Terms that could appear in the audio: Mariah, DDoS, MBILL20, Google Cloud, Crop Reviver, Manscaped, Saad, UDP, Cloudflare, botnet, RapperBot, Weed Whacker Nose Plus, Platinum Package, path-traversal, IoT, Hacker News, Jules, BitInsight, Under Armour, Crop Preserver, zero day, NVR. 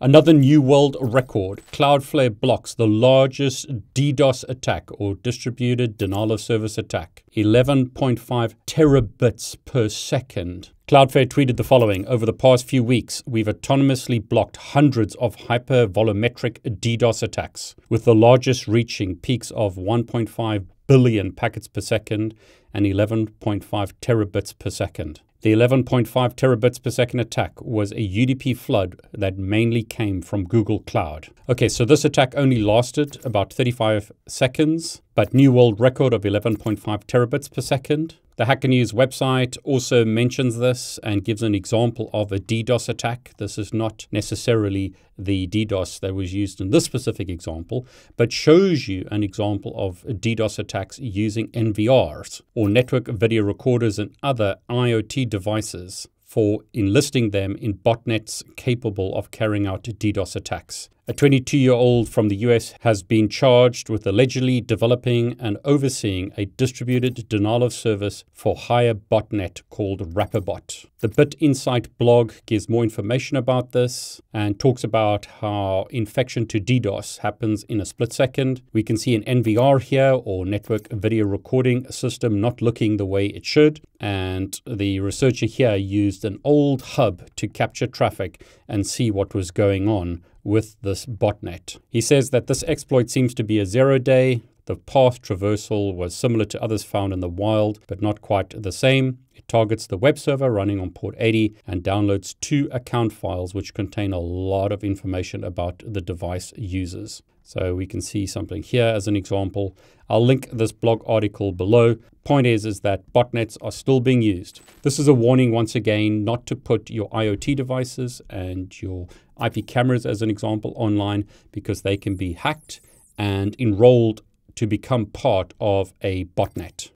Another new world record, Cloudflare blocks the largest DDoS attack or distributed denial of service attack, 11.5 terabits per second. Cloudflare tweeted the following: over the past few weeks, we've autonomously blocked hundreds of hypervolumetric DDoS attacks, with the largest reaching peaks of 1.5 billion packets per second and 11.5 terabits per second. The 11.5 terabits per second attack was a UDP flood that mainly came from Google Cloud. Okay, so this attack only lasted about 35 seconds, but new world record of 11.5 terabits per second. The Hacker News website also mentions this and gives an example of a DDoS attack. This is not necessarily the DDoS that was used in this specific example, but shows you an example of DDoS attacks using NVRs or network video recorders and other IoT devices for enlisting them in botnets capable of carrying out DDoS attacks. A 22-year-old from the US has been charged with allegedly developing and overseeing a distributed denial of service for hire botnet called RapperBot. The BitInsight blog gives more information about this and talks about how infection to DDoS happens in a split second. We can see an NVR here, or network video recording system, not looking the way it should. And the researcher here used an old hub to capture traffic and see what was going on with this botnet. He says that this exploit seems to be a 0-day. The path traversal was similar to others found in the wild, but not quite the same. It targets the web server running on port 80 and downloads 2 account files, which contain a lot of information about the device users. So we can see something here as an example. I'll link this blog article below. Point is that botnets are still being used. This is a warning once again not to put your IoT devices and your IP cameras, as an example, online, because they can be hacked and enrolled to become part of a botnet.